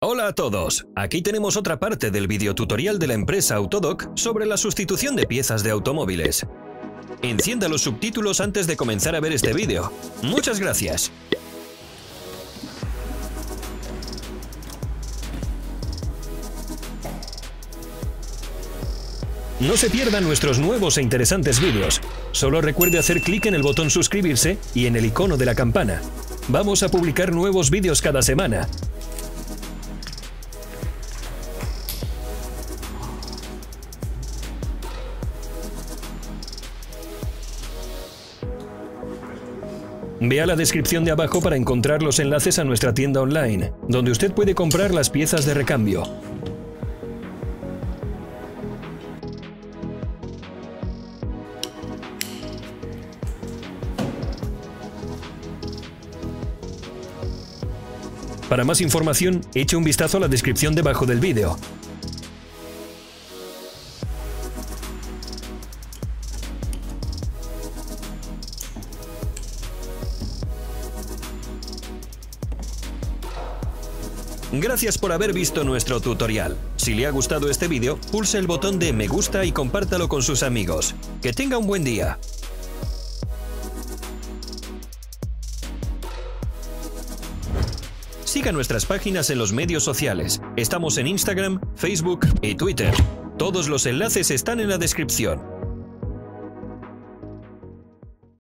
Hola a todos, aquí tenemos otra parte del videotutorial de la empresa Autodoc sobre la sustitución de piezas de automóviles. Encienda los subtítulos antes de comenzar a ver este vídeo. Muchas gracias. No se pierdan nuestros nuevos e interesantes vídeos. Solo recuerde hacer clic en el botón suscribirse y en el icono de la campana. Vamos a publicar nuevos vídeos cada semana. Vea la descripción de abajo para encontrar los enlaces a nuestra tienda online, donde usted puede comprar las piezas de recambio. Para más información, eche un vistazo a la descripción debajo del vídeo. Gracias por haber visto nuestro tutorial. Si le ha gustado este vídeo, pulse el botón de me gusta y compártalo con sus amigos. Que tenga un buen día. Siga nuestras páginas en los medios sociales. Estamos en Instagram, Facebook y Twitter. Todos los enlaces están en la descripción.